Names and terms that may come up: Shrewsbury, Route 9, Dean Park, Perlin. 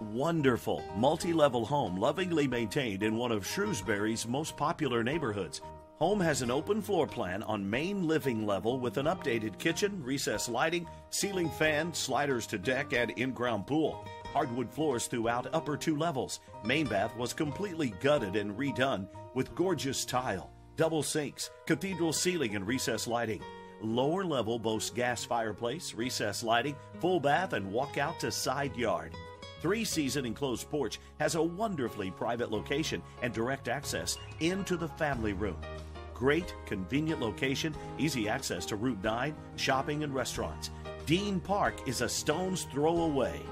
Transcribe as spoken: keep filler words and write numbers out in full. Wonderful, multi-level home lovingly maintained in one of Shrewsbury's most popular neighborhoods. Home has an open floor plan on main living level with an updated kitchen, recessed lighting, ceiling fan, sliders to deck, and in-ground pool. Hardwood floors throughout upper two levels. Main bath was completely gutted and redone with gorgeous tile, double sinks, cathedral ceiling, and recessed lighting. Lower level boasts gas fireplace, recessed lighting, full bath, and walkout to side yard. Three-season enclosed porch has a wonderfully private location and direct access into the family room. Great, convenient location, easy access to Route nine, shopping, and restaurants. Dean Park is a stone's throw away.